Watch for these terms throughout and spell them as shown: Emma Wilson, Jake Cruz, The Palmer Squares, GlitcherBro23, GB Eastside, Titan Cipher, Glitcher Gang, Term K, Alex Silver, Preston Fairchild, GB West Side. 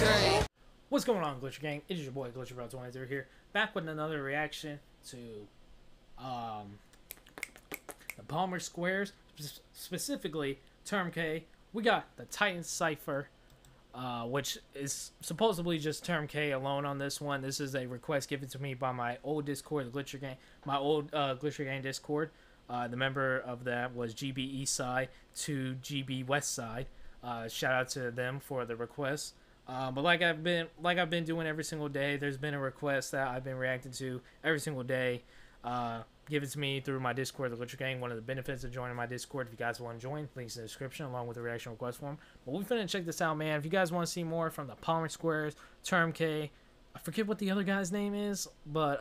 Gang. What's going on, Glitcher Gang? It is your boy GlitcherBro23 here, back with another reaction to the Palmer Squares, specifically Term K. We got the Titan Cipher, which is supposedly just Term K alone on this one. This is a request given to me by my old Discord, the Glitcher Gang, my old Glitcher Gang Discord. The member of that was GB Eastside to GB West Side. Shout out to them for the request. But like I've been doing every single day, there's been a request that I've been reacting to every single day, given to me through my Discord, the Glitcher Gang. One of the benefits of joining my Discord, if you guys want to join, links in the description along with the reaction request form. But we're finna check this out, man. If you guys want to see more from the Palmer Squares, Term K, I forget what the other guy's name is, but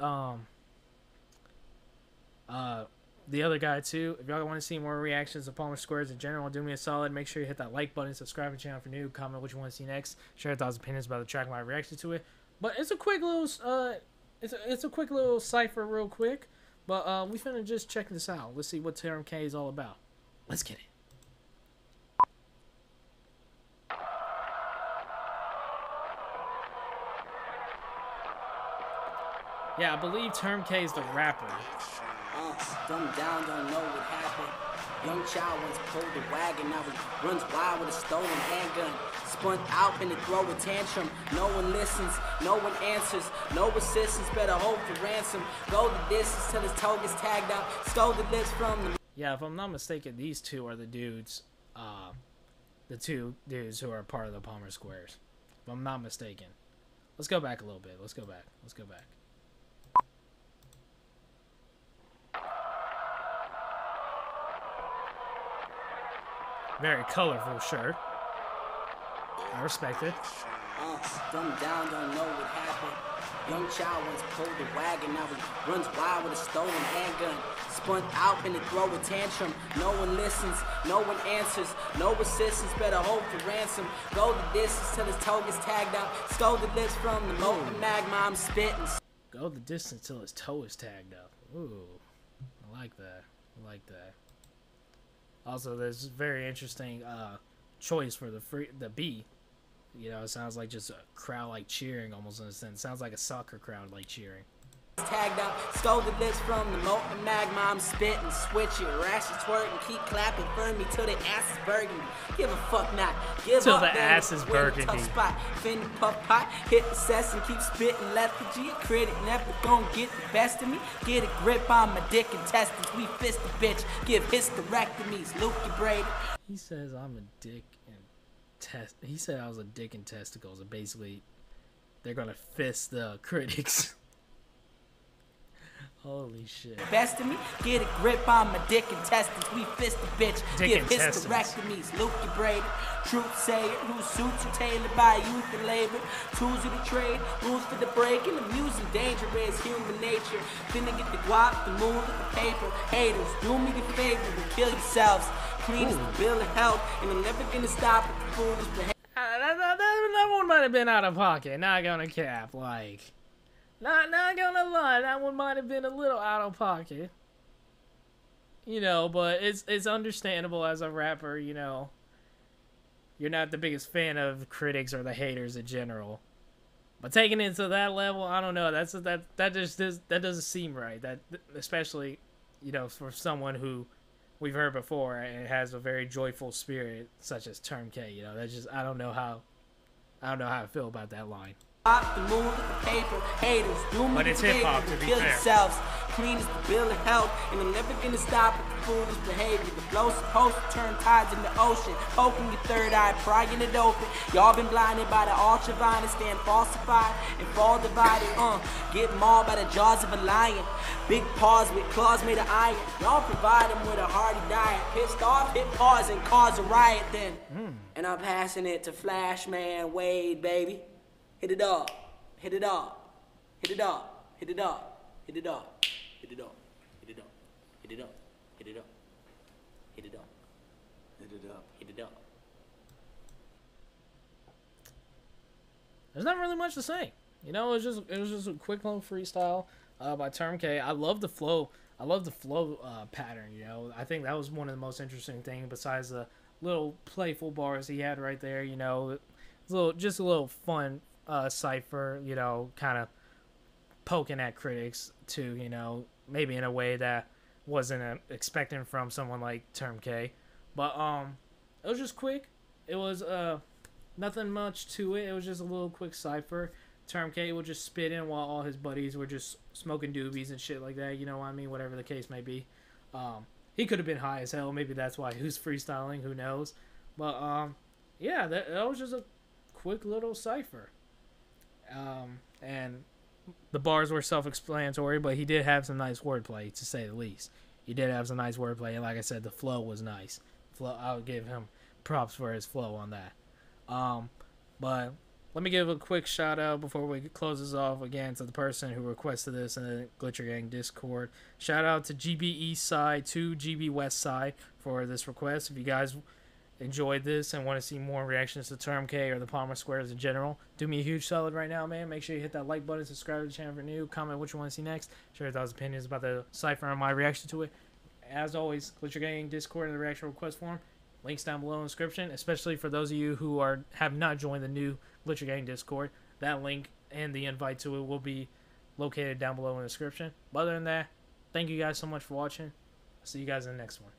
the other guy too. If y'all want to see more reactions to Palmer Squares in general, do me a solid. Make sure you hit that like button, subscribe to the channel for new, comment what you want to see next, share your thoughts and opinions about the track while I reacted to it. But it's a quick little it's a quick little cipher real quick. But we finna just check this out. Let's see what Term K is all about. Let's get it. Yeah, I believe Term K is the rapper. Dumbed down, don't know what happened. Young child once pulled the wagon, now he runs wild with a stolen handgun. Spun out in the throw a tantrum. No one listens, no one answers, no assistance, better hold for ransom. Go the distance till his toe gets tagged out. Stole the lips from the... Yeah, if I'm not mistaken, these two are the dudes, the two dudes who are part of the Palmer Squares. If I'm not mistaken. Let's go back a little bit. Let's go back. Let's go back. Very colorful shirt. I respect it. Dumbed down, don't know what happened. Young child once pulled the wagon, now he runs wild with a stolen handgun. Spun out in the throw a tantrum. No one listens, no one answers, no assistance, better hold for ransom. Go the distance till his toe gets tagged out. Stole the lips from the molten magma, I'm spitting. Go the distance till his toe is tagged up. Ooh, I like that. I like that. Also, there's very interesting choice for the B. You know, it sounds like just a crowd like cheering almost in a sense. It sounds like a soccer crowd like cheering. Tagged out, stole the lips from the molten magma, I'm spitting, switching, rashes twerking, keep clapping for me till the ass is burgundy. Give a fuck not, give till up, the ass is burgundy. Tough spot, fin puff pot, hit the cess and keep spitting lethargy. A critic never gon' get the best of me. Get a grip on my dick and testes, we fist the bitch, give hysterectomies, Luke your braid. He says I'm a dick and test. He said I was a dick and testicles, and basically they're gonna fist the critics. Holy shit. Best of me, get a grip on my dick and testes. We fist the bitch, give hysterectomies, Luke your braid. Truth sayer, whose suits are tailored by youth and labor. Tools of the trade, rules for the break, and amusing danger is human nature. Finna get the guap, the moon, the paper. Haters, do me the favor and kill yourselves. Clean as the bill of health, and I'm never gonna stop with the foolish behavior. That one might have been out of pocket, not gonna cap, like... Not gonna lie, that one might have been a little out of pocket. You know, but it's understandable as a rapper, you know. You're not the biggest fan of critics or the haters in general. But taking it to that level, I don't know, that doesn't seem right. That, especially, you know, for someone who we've heard before and has a very joyful spirit, such as Term K, you know, that's just, I don't know how I feel about that line. The moon of the paper, haters, doom but it's hip-hop to be kill fair. Themselves. Clean as the bill of health, and I'm never gonna stop with the foolish behavior. The blow's supposed to turn tides in the ocean, poking your third eye, prying it open. Y'all been blinded by the ultravine and stand falsified and fall divided. Get mauled by the jaws of a lion, big paws with claws made of iron. Y'all provide them with a hearty diet. Pissed off, hit pause and cause a riot then. And I'm passing it to Flash Man Wade, baby. Hit it up, hit it up, hit it up, hit it up, hit it up, hit it up, hit it up, hit it up, hit it up, hit it up, hit it up, hit it up. There's not really much to say. You know, it was just a quick little freestyle by Term K. I love the flow. I love the flow pattern, you know. I think that was one of the most interesting things besides the little playful bars he had right there, you know. So just a little fun cipher, you know, kind of poking at critics too, you know, maybe in a way that wasn't expecting from someone like Term K. But it was just quick. It was nothing much to it. It was just a little quick cipher. Term K would just spit in while all his buddies were just smoking doobies and shit like that. You know what I mean? Whatever the case may be. He could have been high as hell. Maybe that's why he was freestyling. Who knows? But yeah, that was just a quick little cipher. And the bars were self-explanatory, but he did have some nice wordplay, to say the least. He did have some nice wordplay, and like I said, the flow was nice. I would give him props for his flow on that. But let me give a quick shout out before we close this off again to the person who requested this in the Glitcher Gang Discord. Shout out to GB Eastside to GB West Side for this request. If you guys enjoyed this and want to see more reactions to Term K or the Palmer Squares in general, do me a huge solid right now, man. Make sure you hit that like button, subscribe to the channel for new, comment what you want to see next, share your thoughts, opinions about the cipher and my reaction to it. As always, Glitcher Gang Discord and the reaction request form. Links down below in the description, especially for those of you who have not joined the new Glitcher Gang Discord. That link and the invite to it will be located down below in the description. But other than that, thank you guys so much for watching. I'll see you guys in the next one.